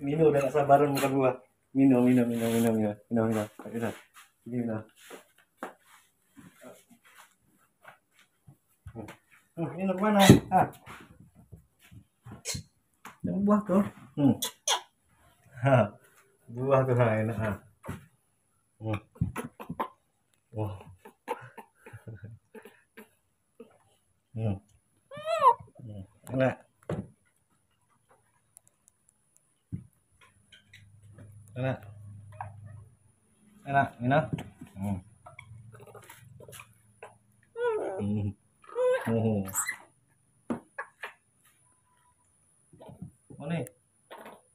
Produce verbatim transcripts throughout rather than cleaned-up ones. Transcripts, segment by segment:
Mino udah gak sabaran muka gua. Mino, Mino, Mino, Mino, Mino, Mino, Mino, Mino, Mino. Hmm, Mino kemana? Ah, yang buah tuh. Hmm. Ha, buah tuh ha, enak ha. Hmm. Wah. Hmm. Hmm. Enak. Enak. Enak, enak. Hmm. Hmm. Oh. Moni,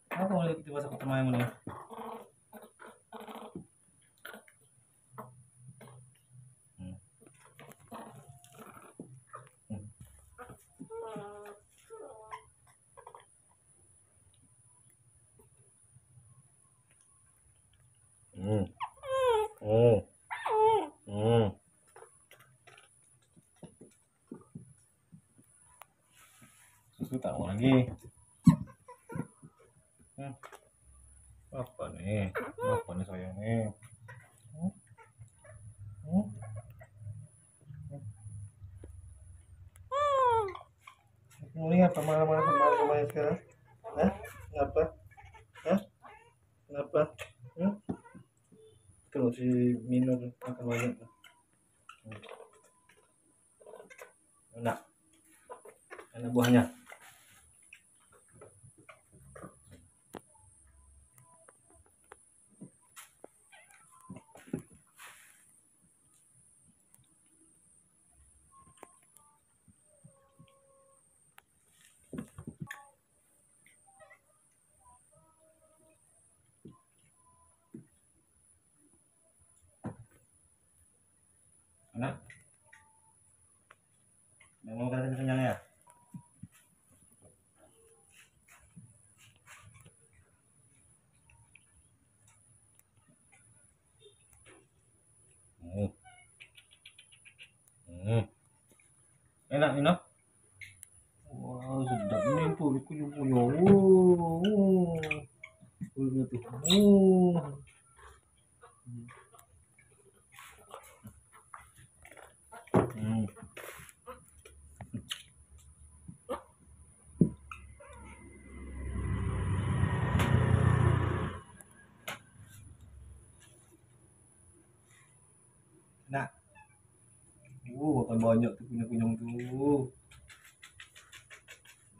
kenapa mau ikut bahasa pertama yang Moni? Hmm. Hmm. Hmm. Oh. Hmm. Susu tak mau lagi. Hmm. Apa nih? Apa nih sayang nih? Hmm. Hmm. Mau lihat marah-marah kemarin sekarang? Hah? Kenapa? Hah? Kenapa? Hmm? Kalau si Mino makan banyak. Hmm. Enak. Enak buahnya. Enak. Yang mau kasih kenyang ya? Hmm. Hmm. Enak Mino. Wow, sedap ini tuh kuyu kuyu. Oh. Kuyu tuh. Oh. Hmm. Nah, uh, makan banyak tuh kunyang-kunyang tuh,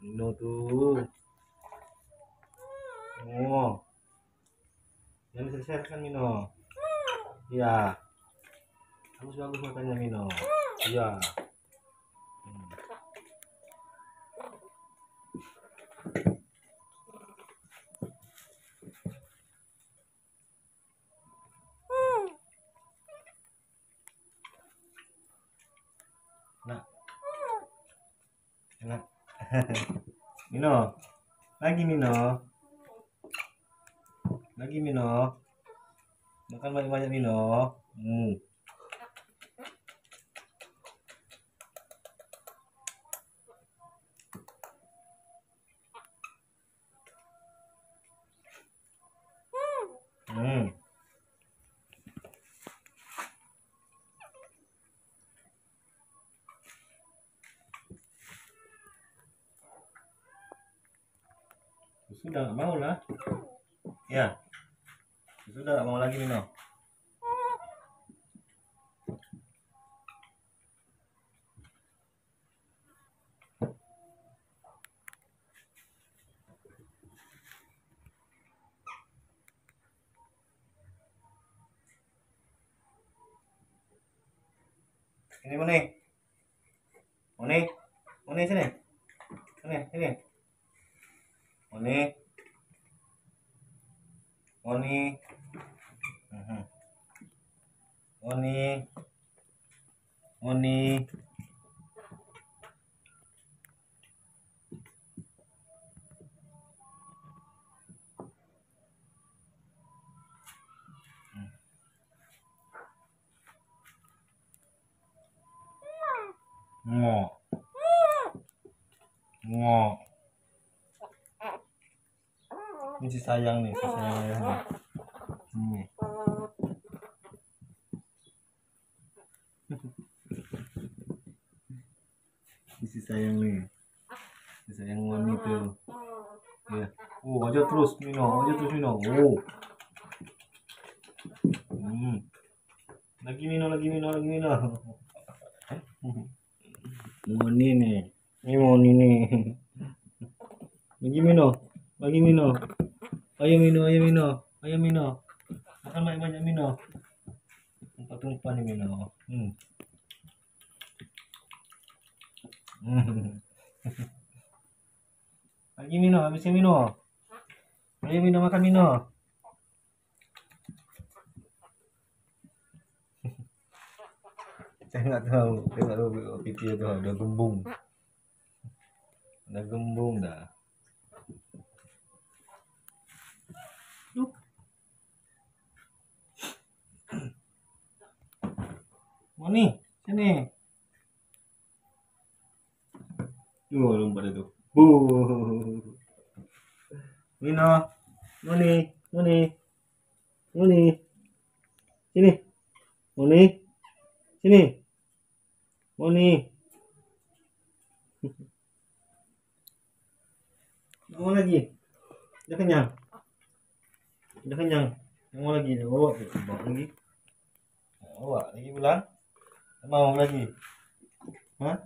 Mino tuh. Oh, jangan diselesaikan Mino. Iya, bagus-bagus makannya Mino. Iya. Hmm. Nah. Enak. Mino. Lagi Mino. Lagi Mino. Makan banyak-banyak Mino. Hmm. Hmm. Sudah nggak mau lah. Ya. Sudah nggak mau lagi Mino. Ini Moni, Moni, Moni sini, sini, sini, Moni, Moni, Moni, Moni, ngo ngo Ini si sayang nih, si sayang nih. Hmm. Ini si sayang nih. Si sayang Moni tuh. Ya. Oh, aja terus Mino, aja terus Mino. Oh. Hmm. Lagi Mino, lagi Mino, lagi Mino. Moni nih. Ini Moni nih. Lagi Mino, lagi Mino. Ayo Mino, ayo Mino, ayo Mino. Makan banyak-banyak Mino. Tumpah-tumpah nih Mino. Hmm. Lagi Mino, habisin Mino. Ayo Mino, makan Mino. Saya nggak tahu, saya nggak tahu pipi itu udah gembung, udah gembung dah. Moni, sini. Tuh lompat itu. Bu. Mino, Moni, Moni, Moni, sini, Moni, sini. Moni. Mau lagi? Udah kenyang? Udah kenyang? Mau lagi? Bawa lagi? Bawa lagi pulang? Mau lagi? Hah?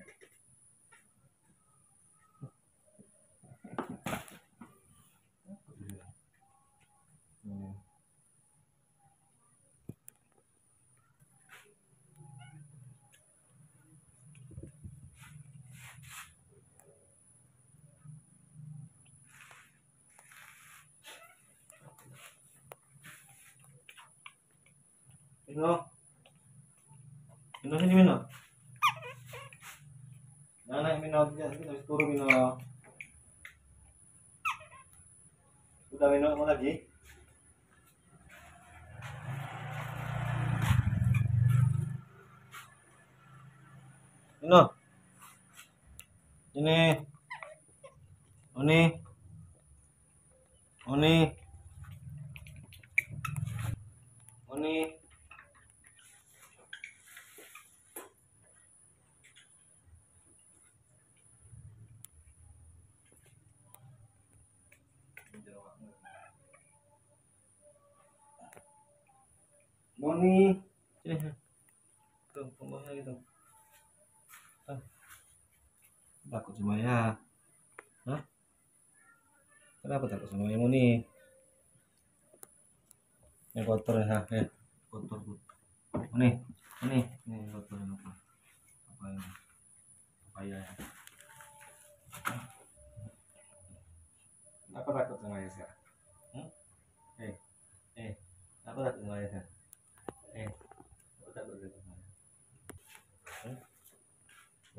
Mino, Mino sini Mino. Jangan naik Mino, jangan habis turun Mino. Udah Mino, mau lagi? Mino, ini, Moni, Moni, Moni. Moni, sini, tuh pembawanya gitu. Ah, takut sama ya? Hah? Kenapa takut sama ya Moni? Yang kotor ya, ya kotor bu. Moni, ini, ini kotor apa? Apa ya? Apa ya? Apa takut sama ya sih? Hmm? Eh, eh, apa takut sama ya sih? Eh, tak boleh. Hmm?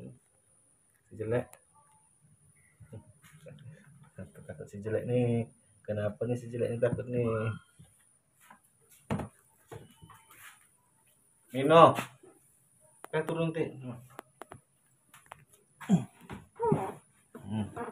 Hmm? Si jelek. Takut si jelek nih. Kenapa nih si jelek ini takut nih? Mino, kayak turun tik. Hmm.